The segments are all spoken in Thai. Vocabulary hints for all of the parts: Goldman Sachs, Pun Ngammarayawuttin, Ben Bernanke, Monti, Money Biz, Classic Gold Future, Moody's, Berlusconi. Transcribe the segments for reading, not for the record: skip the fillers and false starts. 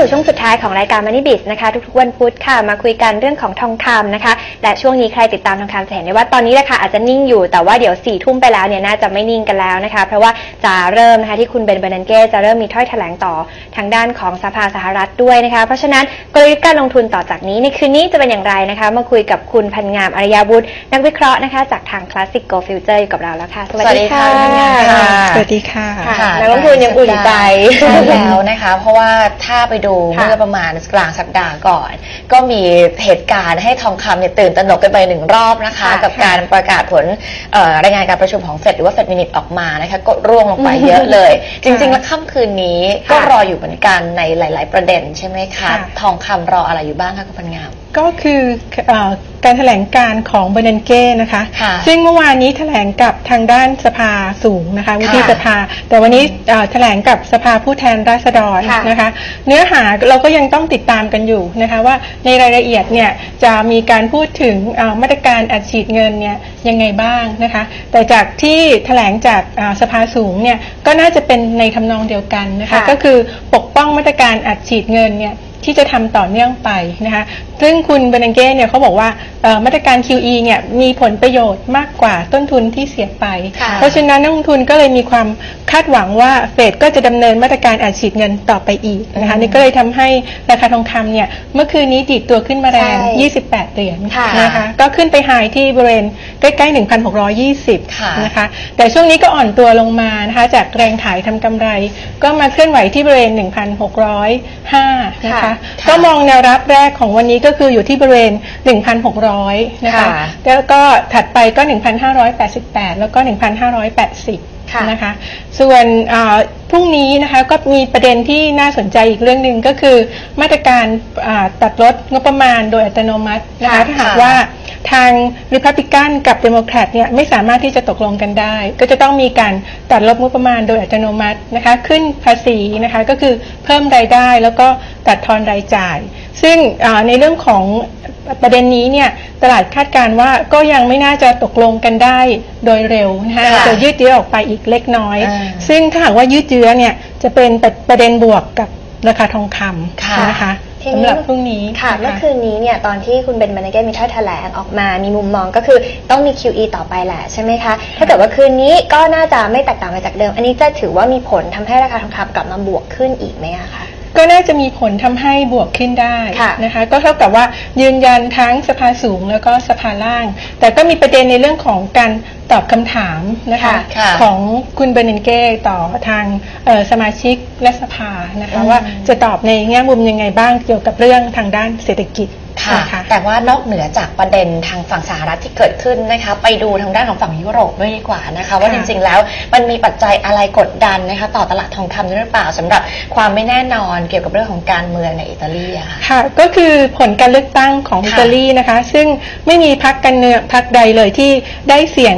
สู่ช่วงสุดท้ายของรายการ Money Biz นะคะทุกๆวันพุธค่ะมาคุยกันเรื่องของทองคำนะคะและช่วงนี้ใครติดตามทองคำจะเห็นได้ว่าตอนนี้ราคาอาจจะนิ่งอยู่แต่ว่าเดี๋ยว4ทุ่มไปแล้วเนี่ยน่าจะไม่นิ่งกันแล้วนะคะเพราะว่าจะเริ่มนะคะที่คุณเบน เบอร์นันเก้จะเริ่มมีถ้อยแถลงต่อทางด้านของสภาสหรัฐด้วยนะคะเพราะฉะนั้นกลยุทธ์การลงทุนต่อจากนี้ในคืนนี้จะเป็นอย่างไรนะคะมาคุยกับคุณพันงามอารยาวุฒินักวิเคราะห์นะคะจากทาง Classic Gold Future อยู่กับเราแล้วค่ะสวัสดีค่ะสวัสดีค่ะนักลงทุนยังอุ่นใจแล้วนะคะเพราะว่าถ้าไปดูเมื่อประมาณกลางสัปดาห์ก่อนก็มีเหตุการณ์ให้ทองคำเนี่ยตื่นตระหนกกันไปหนึ่งรอบนะคะกับการประกาศผลรายงานการประชุมของเฟดหรือว่าเฟดมินิทออกมานะคะก็ร่วงลงไปเยอะเลยจริงๆแล้วค่ำคืนนี้ก็รออยู่เหมือนกันในหลายๆประเด็นใช่ไหมคะทองคำรออะไรอยู่บ้างคะคุณพันงามก็คือการแถลงการของเบอร์นันเก้นะคะซึ่งเมื่อวานนี้แถลงกับทางด้านสภาสูงนะคะวุฒิสภาแต่วันนี้แถลงกับสภาผู้แทนราษฎรนะคะเนื้อหาเราก็ยังต้องติดตามกันอยู่นะคะว่าในรายละเอียดเนี่ยจะมีการพูดถึงมาตรการอัดฉีดเงินเนี่ยยังไงบ้างนะคะแต่จากที่แถลงจากสภาสูงเนี่ยก็น่าจะเป็นในทำนองเดียวกันนะคะก็คือปกป้องมาตรการอัดฉีดเงินเนี่ยที่จะทำต่อเนื่องไปนะคะซึ่งคุณเบอร์นันเก้เนี่ยเขาบอกว่ามาตรการ QE เนี่ยมีผลประโยชน์มากกว่าต้นทุนที่เสียไปเพราะฉะนั้นนักลงทุนก็เลยมีความคาดหวังว่าเฟดก็จะดำเนินมาตรการอัดฉีดเงินต่อไปอีกนะคะนี่ก็เลยทำให้ราคาทองคำเนี่ยเมื่อคืนนี้ดีดตัวขึ้นมาแรง28เหรียญนะคะก็ขึ้นไปไฮที่บริเวณใกล้ๆ 1,620 นะคะแต่ช่วงนี้ก็อ่อนตัวลงมานะคะจากแรงขายทำกำไรก็มาเคลื่อนไหวที่บริเวณ 1,605 นะคะก็มองแนวรับแรกของวันนี้ก็คืออยู่ที่บริเวณ 1,600 นะคะแล้วก็ถัดไปก็ 1,588 แล้วก็ 1,580นะคะส่วนพรุ่งนี้นะคะก็มีประเด็นที่น่าสนใจอีกเรื่องหนึ่งก็คือมาตรการตัดลดงบประมาณโดยอัตโนมัตินะคะถ้าหากว่าทาง Republican กับ Democrat เนี่ยไม่สามารถที่จะตกลงกันได้ก็จะต้องมีการตัดลดงบประมาณโดยอัตโนมัตินะคะขึ้นภาษีนะคะก็คือเพิ่มรายได้แล้วก็ตัดทอนรายจ่ายซึ่งในเรื่องของประเด็นนี้เนี่ยตลาดคาดการณ์ว่าก็ยังไม่น่าจะตกลงกันได้โดยเร็วนะคะจะยืดเยื้อออกไปอีกเล็กน้อยซึ่งถ้าหากว่ายืดเยื้อเนี่ยจะเป็นประเด็นบวกกับราคาทองคำนะคะสำหรับพรุ่งนี้ค่ะเมื่อคืนนี้เนี่ยตอนที่คุณเบน เบอร์นันเก้มีถ้อยแถลงออกมามีมุมมองก็คือต้องมี QE ต่อไปแหละใช่ไหมคะถ้าเกิดว่าคืนนี้ก็น่าจะไม่แตกต่างไปจากเดิมอันนี้จะถือว่ามีผลทำให้ราคาทองคำกลับมาบวกขึ้นอีกไหมคะก็น่าจะมีผลทำให้บวกขึ้นได้นะคะก็เท่ากับว่ายืนยันทั้งสภาสูงแล้วก็สภาล่างแต่ก็มีประเด็นในเรื่องของการตอบคำถามนะคะของคุณเบอร์นันเก้ต่อทางสมาชิกและสภานะคะว่าจะตอบในแง่มุมยังไงบ้างเกี่ยวกับเรื่องทางด้านเศรษฐกิจแต่ว่านอกเหนือจากประเด็นทางฝั่งสหรัฐที่เกิดขึ้นนะคะไปดูทางด้านของฝั่งยุโรปด้วยดีกว่านะคะว่าจริงๆแล้วมันมีปัจจัยอะไรกดดันนะคะต่อตลาดทองคำหรือเปล่าสำหรับความไม่แน่นอนเกี่ยวกับเรื่องของการเมืองในอิตาลีค่ะก็คือผลการเลือกตั้งของอิตาลีนะคะซึ่งไม่มีพรรคการเมืองพรรคใดเลยที่ได้เสียง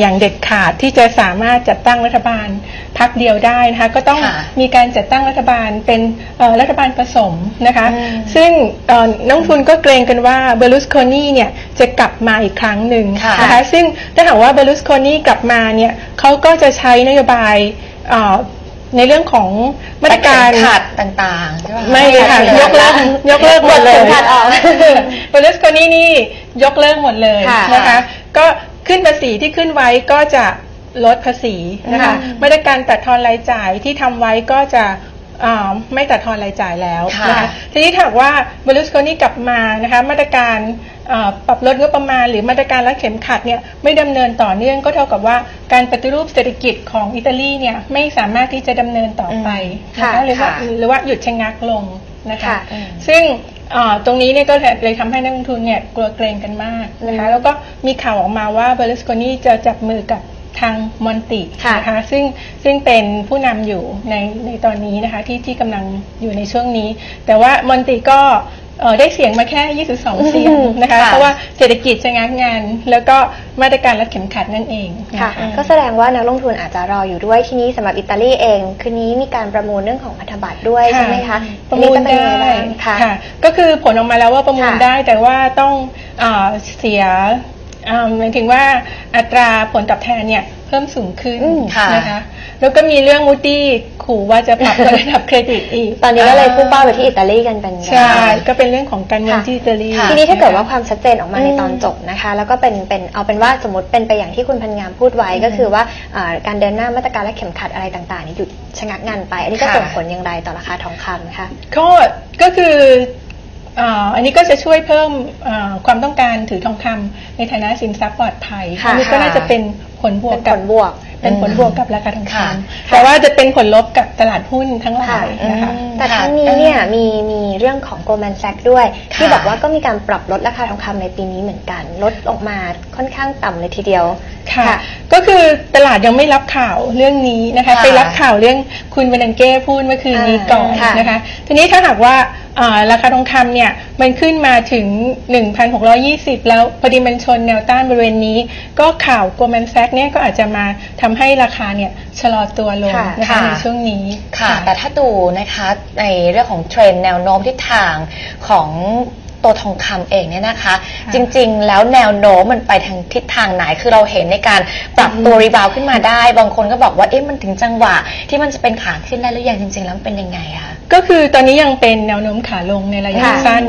อย่างเด็ดขาดที่จะสามารถจัดตั้งรัฐบาลพรรคเดียวได้นะคะก็ต้องมีการจัดตั้งรัฐบาลเป็นรัฐบาลผสมนะคะซึ่งนักทุนก็เกรงกันว่าเบอร์ลุสโคนีเนี่ยจะกลับมาอีกครั้งหนึ่งนะคะซึ่งถ้าหากว่าเบอร์ลุสโคนีกลับมาเนี่ยเขาก็จะใช้นโยบายในเรื่องของมาตรการขาดต่างๆใช่ไหมไม่ค่ะยกเลิกหมดเลยเบอร์ลุสโคนีนี่ยกเลิกหมดเลยนะคะก็ขึ้นภาษีที่ขึ้นไว้ก็จะลดภาษีนะคะมาตรการตัดทอนรายจ่ายที่ทำไว้ก็จะไม่ตัดทอนรายจ่ายแล้วนะคะทีนี้ถ้าว่าเบอร์ลุสโคนีกลับมานะคะมาตรการปรับลดงบประมาณหรือมาตรการรัดเข็มขัดเนี่ยไม่ดำเนินต่อเนื่องก็เท่ากับว่าการปฏิรูปเศรษฐกิจของอิตาลีเนี่ยไม่สามารถที่จะดำเนินต่อไปนะคะหรือว่าหยุดชะงักลงนะคะซึ่งตรงนี้เนี่ยก็เลยทำให้นักลงทุนเนี่ยกลัวเกรงกันมากนะคะแล้วก็มีข่าวออกมาว่าเบอร์ลุสโคนีจะจับมือกับทางมอนตินะคะซึ่งเป็นผู้นำอยู่ในตอนนี้นะคะที่กำลังอยู่ในช่วงนี้แต่ว่ามอนติก็ได้เสียงมาแค่22เสียงนะคะเพราะว่าเศรษฐกิจชะงักงานแล้วก็มาตรการรัดเข็มขัดนั่นเองค่ะก็แสดงว่านักลงทุนอาจจะรออยู่ด้วยทีนี้สำหรับอิตาลีเองคืนนี้มีการประมูลเรื่องของพันธบัตรด้วยใช่ไหมคะประมูลได้ค่ะก็คือผลออกมาแล้วว่าประมูลได้แต่ว่าต้องเสียหมายถึงว่าอัตราผลตอบแทนเนี่ย เพิ่มสูงขึ้นนะคะแล้วก็มีเรื่องมูดี้ขู่ว่าจะปรับระดับเครดิตอีกตอนนี้ก็เลยพุ่งเป้าไปที่อิตาลีกันเป็นใช่ก็เป็นเรื่องของการเงินที่อิตาลีทีนี้ถ้าเกิดว่าความชัดเจนออกมาในตอนจบนะคะแล้วก็เป็นเอาเป็นว่าสมมติเป็นไปอย่างที่คุณพันงามพูดไว้ก็คือว่าการเดินหน้ามาตรการและเข็มขัดอะไรต่างๆนี้หยุดชะงักงานไปอันนี้จะส่งผลอย่างไรต่อราคาทองคำคะก็คืออันนี้ก็จะช่วยเพิ่มความต้องการถือทองคำในฐานะสินทรัพย์ปลอดภัยอันนี้ก็น่าจะเป็นผลบวกกับราคาทองคำแต่ว่าจะเป็นผลลบกับตลาดหุ้นทั้งหลายนะคะแต่ทั้งนี้เนี่ยมีเรื่องของ Goldman Sachs ด้วยที่บอกว่าก็มีการปรับลดราคาทองคำในปีนี้เหมือนกันลดออกมาค่อนข้างต่ำเลยทีเดียวค่ะก็คือตลาดยังไม่รับข่าวเรื่องนี้นะคะไปรับข่าวเรื่องคุณเบนันเก้พูดเมื่อคืนนี้ก่อนนะคะทีนี้ถ้าหากว่าราคาทองคำเนี่ยมันขึ้นมาถึง 1,620 แล้วพอดีมันชนแนวต้านบริเวณนี้ก็ข่าว Goldman Sachs เนี่ยก็อาจจะมาทำให้ราคาเนี่ยชะลอตัวลงนะคะในช่วงนี้ค่ะแต่ถ้าดูนะคะในเรื่องของเทรนด์แนวโน้มทิศทางของตัวทองคำเองเนี่ยนะคะจริงๆแล้วแนวโน้มมันไปทางทิศทางไหนคือเราเห็นในการปรับตัวรีบาวขึ้นมาได้บางคนก็บอกว่าเอ๊ะมันถึงจังหวะที่มันจะเป็นขาขึ้นได้หรือยังจริงๆแล้วมันเป็นยังไงคะก็คือตอนนี้ยังเป็นแนวโน้มขาลงในระยะสั้น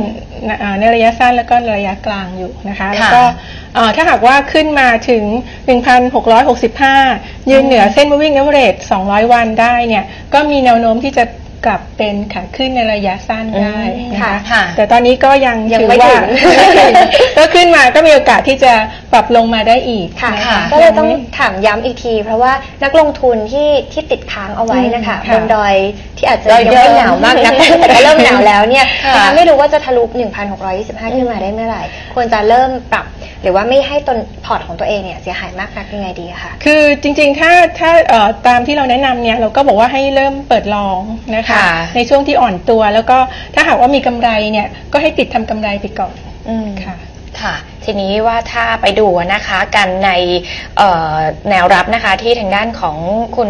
แล้วก็ระยะกลางอยู่นะคะแล้วก็ถ้าหากว่าขึ้นมาถึง 1,665 ยืนเหนือเส้น Moving Average 200 วันได้เนี่ยก็มีแนวโน้มที่จะกลับเป็นขาขึ้นในระยะสั้นได้นะคะแต่ตอนนี้ก็ยังไม่ถึงก็ขึ้นมาก็มีโอกาสที่จะปรับลงมาได้อีกก็เลยต้องถามย้ำอีกทีเพราะว่านักลงทุนที่ติดค้างเอาไว้นะคะบนดอยที่อาจจะยังไม่หนาวมากนักแต่ก็เริ่มหนาวแล้วเนี่ยไม่รู้ว่าจะทะลุ 1,625 ขึ้นมาได้เมื่อไหร่ควรจะเริ่มปรับหรือว่าไม่ให้ตนพอร์ตของตัวเองเนี่ยเสียหายมากนักยังไงดีคะคือจริงๆถ้าตามที่เราแนะนำเนี่ยเราก็บอกว่าให้เริ่มเปิดลองนะคะในช่วงที่อ่อนตัวแล้วก็ถ้าหากว่ามีกำไรเนี่ยก็ให้ติดทำกำไรไปก่อนค่ะทีนี้ว่าถ้าไปดูนะคะกันในแนวรับนะคะที่ทางด้านของคุณ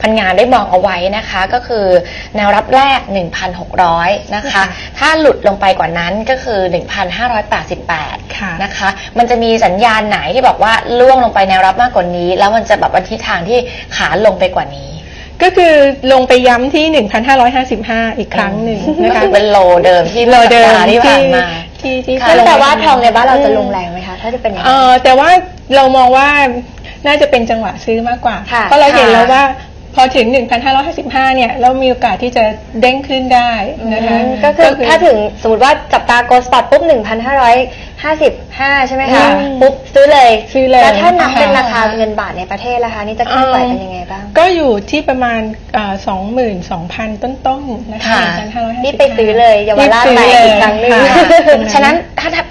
พันงานได้มองเอาไว้นะคะก็คือแนวรับแรก 1,600 นะคะถ้าหลุดลงไปกว่านั้นก็คือ 1,588 นะคะมันจะมีสัญญาณไหนที่บอกว่าล่วงลงไปแนวรับมากกว่านี้แล้วมันจะแบบวันทิศทางที่ขาลงไปกว่านี้ก็คือลงไปย้ำที่ 1,555 อีกครั้งหนึ่งนะคะเป็นโลเดิมที่ผ่านมาแต่ว่าทองในบ้านเราจะลงแรงไหมคะถ้าจะเป็นอย่างนี้แต่ว่าเรามองว่าน่าจะเป็นจังหวะซื้อมากกว่าเพราะเราเห็นแล้วว่าพอถึง 1,555 เนี่ยเรามีโอกาสที่จะเด้งขึ้นได้นะคะก็คือถ้าถึงสมมติว่าจับตาโกลด์สปอตปุ๊บ 1,555 ใช่ไหมคะปุ๊บซื้อเลยแต่ถ้านับเป็นราคาเงินบาทในประเทศราคานี่จะขึ้นไปเป็นยังไงบ้างก็อยู่ที่ประมาณ 22,000 ต้นๆนะคะนี่ไปซื้อเลยเยาวราชไปอีกครั้งนึงฉะนั้น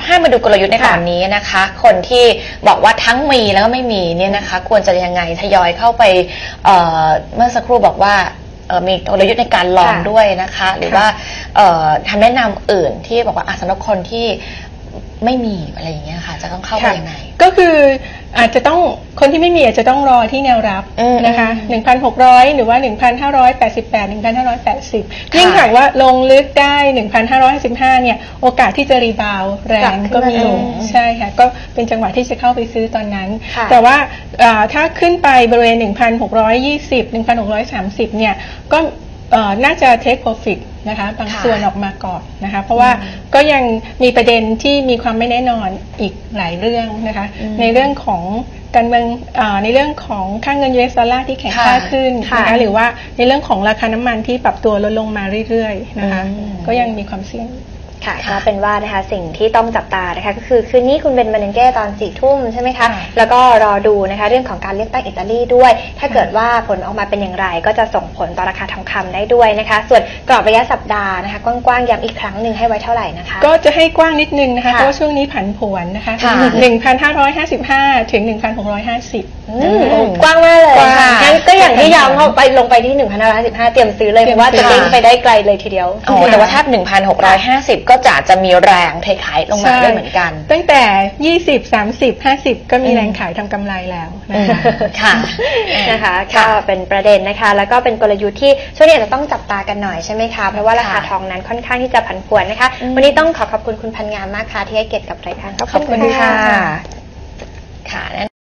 ถ้ามาดูกลยุทธ์ในตอนนี้นะคะคนที่บอกว่าทั้งมีแล้วก็ไม่มีเนี่ยนะคะควรจะยังไงทยอยเข้าไปเมื่อสักครู่บอกว่ามีกลยุทธ์ในการลองด้วยนะคะหรือว่าทำแนะนำอื่นที่บอกว่าสำหรับคนที่ไม่มีอะไรอย่างเงี้ยค่ะจะต้องเข้าไปยังไงก็คืออาจจะต้องคนที่ไม่มีอาจจะต้องรอที่แนวรับนะคะ 1,600 หรือว่า 1,588 1,580 ยิ่งหากว่าลงลึกได้ 1,555 เนี่ยโอกาสที่จะรีบาวแรงก็มีใช่ค่ะก็เป็นจังหวะที่จะเข้าไปซื้อตอนนั้นแต่ว่าถ้าขึ้นไปบริเวณ 1,620 1,630 เนี่ยก็น่าจะ take profit นะคะบางส่วนออกมาก่อนนะคะเพราะว่าก็ยังมีประเด็นที่มีความไม่แน่นอนอีกหลายเรื่องนะคะในเรื่องของการเมืองในเรื่องของค่าเงินยูเอสดอลลาร์ที่แข็งค่าขึ้นนะคะหรือว่าในเรื่องของราคาน้ำมันที่ปรับตัวลดลงมาเรื่อยๆนะคะก็ยังมีความเสี่ยงค่ะก็เป็นว่านะคะสิ่งที่ต้องจับตานะคะก็คือคืนนี้คุณเบน มาเนนเก้ตอน 22:00 นใช่ไหมคะแล้วก็รอดูนะคะเรื่องของการเลือกตั้งอิตาลีด้วยถ้าเกิดว่าผลออกมาเป็นอย่างไรก็จะส่งผลต่อราคาทองคำได้ด้วยนะคะส่วนกรอบระยะสัปดาห์นะคะกว้างๆย้ำอีกครั้งหนึ่งให้ไว้เท่าไหร่นะคะก็จะให้กว้างนิดนึงนะคะเพราะช่วงนี้ผันผวนนะคะ 1,555 ถึง 1,650 กว้างมากเลยงั้นก็อย่างที่ย้ำเข้าไปลงไปที่ 1,555 เตรียมซื้อเลยเพราะว่าจะเด้งไปได้ไกลเลยทีเดียวแต่ว่าถ้า 1,650ก็จะมีแรงเทขายลงมาด้วยเหมือนกันตั้งแต่20 30 50ก็มีแรงขายทำกำไรแล้วค่ะนะคะก็เป็นประเด็นนะคะแล้วก็เป็นกลยุทธ์ที่ช่วงนี้จะต้องจับตากันหน่อยใช่ไหมคะเพราะว่าราคาทองนั้นค่อนข้างที่จะผันผวนนะคะวันนี้ต้องขอบคุณคุณพันงามมากค่ะที่ให้เกียรติกับรายการขอบคุณค่ะ